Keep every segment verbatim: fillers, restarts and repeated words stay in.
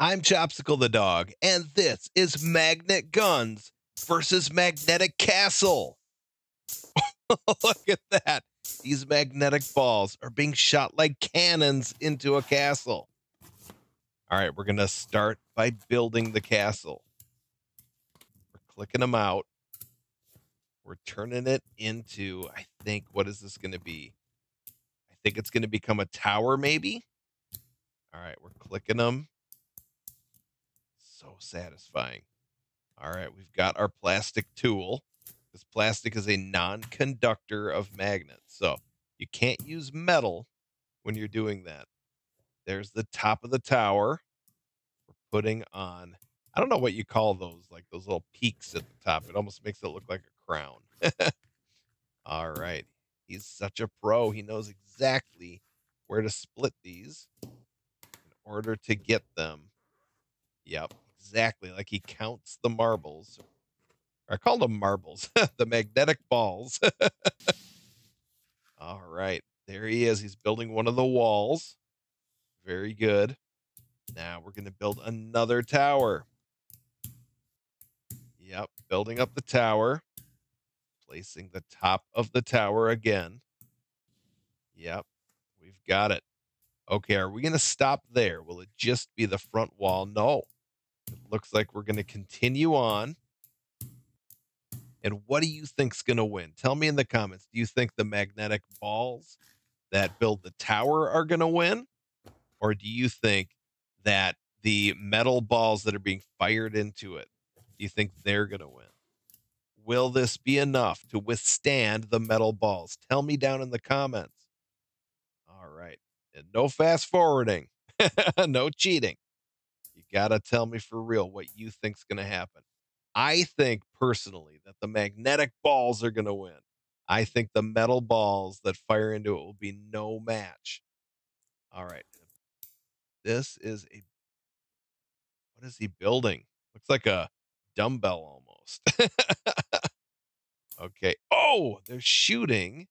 I'm Chopsicle the Dog, and this is Magnet Guns versus Magnetic Castle. Look at that. These magnetic balls are being shot like cannons into a castle. All right, we're going to start by building the castle. We're clicking them out. We're turning it into, I think, what is this going to be? I think it's going to become a tower, maybe. All right, we're clicking them. So satisfying. All right, we've got our plastic tool. This plastic is a non-conductor of magnets, so you can't use metal when you're doing that. There's the top of the tower. We're putting on, I don't know what you call those, like those little peaks at the top. It almost makes it look like a crown. All right. He's such a pro. He knows exactly where to split these in order to get them. Yep, exactly. Like he counts the marbles. Or I call them marbles, the magnetic balls. All right. There he is. He's building one of the walls. Very good. Now we're going to build another tower. Yep, building up the tower. Placing the top of the tower again. Yep, we've got it. Okay, are we going to stop there? Will it just be the front wall? No. It looks like we're going to continue on. And what do you think's going to win? Tell me in the comments. Do you think the magnetic balls that build the tower are going to win? Or do you think that the metal balls that are being fired into it, do you think they're going to win? Will this be enough to withstand the metal balls? Tell me down in the comments. All right. And no fast forwarding. No cheating. You got to tell me for real what you think's going to happen. I think personally that the magnetic balls are going to win. I think the metal balls that fire into it will be no match. All right. This is a, what is he building? Looks like a dumbbell almost. Okay. Oh, they're shooting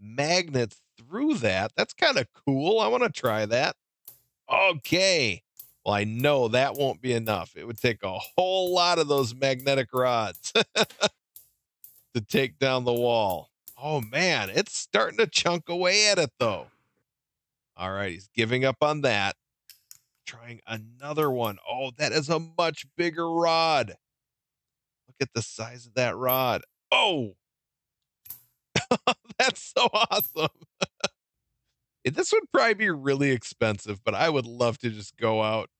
magnets through that. That's kind of cool. I want to try that. Okay. Well, I know that won't be enough. It would take a whole lot of those magnetic rods to take down the wall. Oh, man, it's starting to chunk away at it, though. All right, he's giving up on that. Trying another one. Oh, that is a much bigger rod. Look at the size of that rod. Oh, that's so awesome. This would probably be really expensive, but I would love to just go out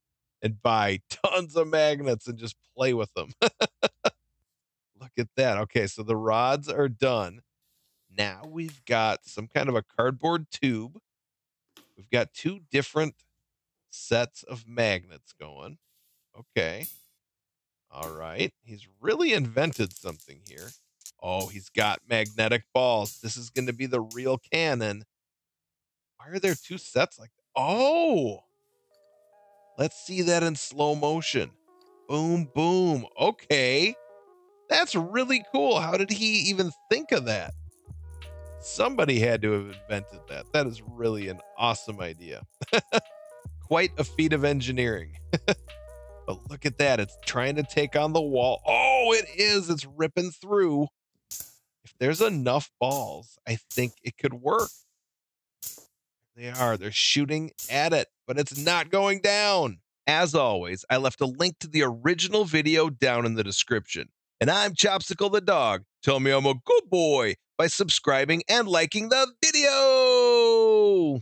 and buy tons of magnets and just play with them. Look at that. Okay, so the rods are done. Now we've got some kind of a cardboard tube. We've got two different sets of magnets going. Okay. All right. He's really invented something here. Oh, he's got magnetic balls. This is going to be the real cannon. Why are there two sets like that? Oh, let's see that in slow motion. Boom, boom. Okay. That's really cool. How did he even think of that? Somebody had to have invented that. That is really an awesome idea. Quite a feat of engineering. But look at that. It's trying to take on the wall. Oh, it is. It's ripping through. If there's enough balls, I think it could work. They are. They're shooting at it, but it's not going down. As always, I left a link to the original video down in the description. And I'm Chopsicle the Dog. Tell me I'm a good boy by subscribing and liking the video.